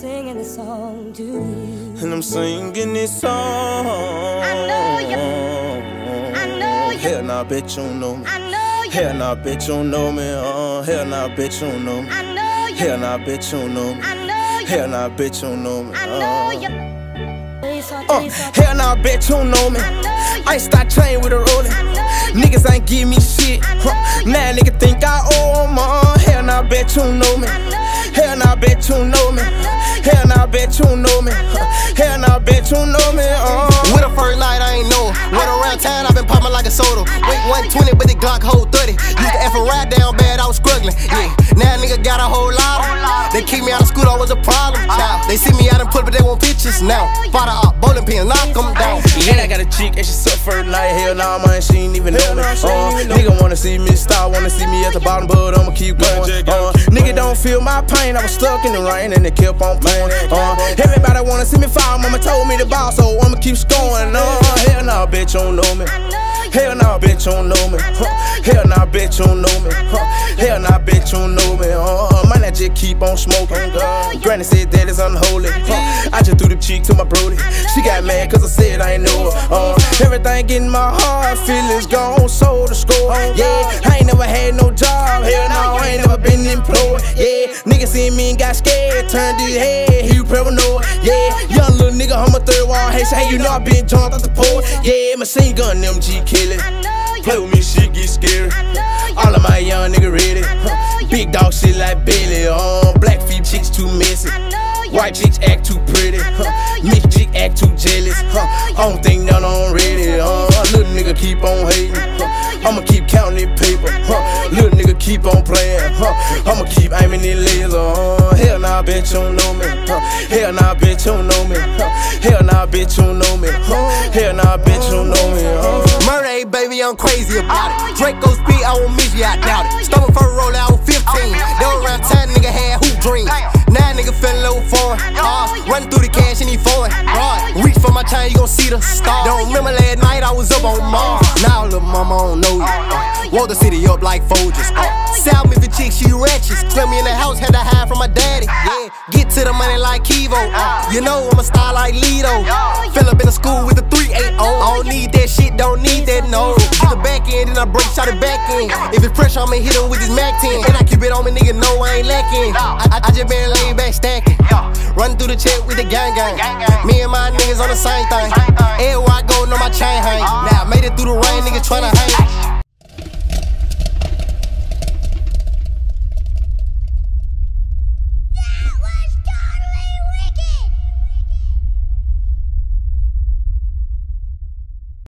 singing this song to you. And I'm singing this song. I know you. I know you. Hell nah, bitch, you know me. I know you. Hell nah, bitch, you know me. Hell nah, bitch, you know me. I know you. Hell nah, bitch, you know me. I know you. Hell nah, bitch, you know me. I know you. Hell nah, bitch, you know me. I start chain with a rolling. Niggas ain't give me shit. Now nigga think I owe them all. Hell nah, bitch, you know me. Hell nah, bitch, you know me. Hell nah, bitch, you know me. Hell nah, bitch, you know me. With a first light, I ain't know. Went around town, I been popping like a soda. Weight 120, but the Glock hold 30. Used to F a ride down bad, I was struggling. Yeah, now nigga got a whole lot. They kicked me out of school, I was a problem. Now they see me out in public, but they want pictures now. Fought out. Bowling pin, lock them down. Yeah, I got a chick and she suffered like hell. Nah, man, she ain't even know me. Nigga wanna see me stop, wanna see me at the bottom, but I'ma keep going. Nigga don't feel my pain. I was stuck in the rain and it kept on playing. Everybody wanna see me fall. Mama told me to ball, so I'ma keep scoring. Hell nah, bitch, you don't know me. Hell nah, bitch, you don't know me. Hell nah, bitch, you don't know me. Hell nah, bitch, you don't know me. Man, I just keep on smoking. Granny said that it's unholy. I just threw the cheek to my brody. She got mad cause I said I ain't know her. Everything in my heart, feelings gone, so the score. Yeah, I ain't never had no job. Hell no, I ain't never been employed. Yeah, niggas seen me and got scared. Turned his head, he paranoid. Yeah, young little nigga, I'm a third wall. Hey, say, you know I been drunk out the port. Yeah, machine gun, MG killing. Play with me, shit get scary. All of my young nigga ready. Big dog shit like Billy. Black feet chicks too messy. White chicks act too pretty. Mixed chick act too jealous. I don't think none on Reddit. Little nigga keep on hating. I'ma keep counting paper. Little nigga keep on playing. I'ma keep aiming it laser. Hell nah, bitch, you don't know me. Hell nah, bitch, you don't know me. Hell nah, bitch, you don't know me. Hell nah, bitch, you don't know me. Murray, baby, I'm crazy about it. Draco speed, I won't miss you, I doubt it. Stumble for a roller, I was 15. They were around time, nigga had hoop dreams. Now nigga feelin' low foreign. Running through the cash and he foreign. Reach for my chain, you gon' see the stars. Don't remember last night I was up on Mars. Now little mama don't know you. Woke the city up like Folgers. South Memphis chick, she ratchet. Slim me in the house, had to hide from my daddy. Yeah, get to the money like Kevo. You know I'm a style like Lido. Fill up in the school with the 380. I don't need that shit, don't need that, no. Hit the back end and I break, shot it back in. If it's pressure, I'ma hit him with this Mac 10. And I keep it on me, nigga, no, I ain't lacking. I just been laid back stacking. Run through the check with the gang gang. Me and my niggas on the same thing. Everywhere I go, know my chain hang. Now I made it through the rain, niggas tryna hang.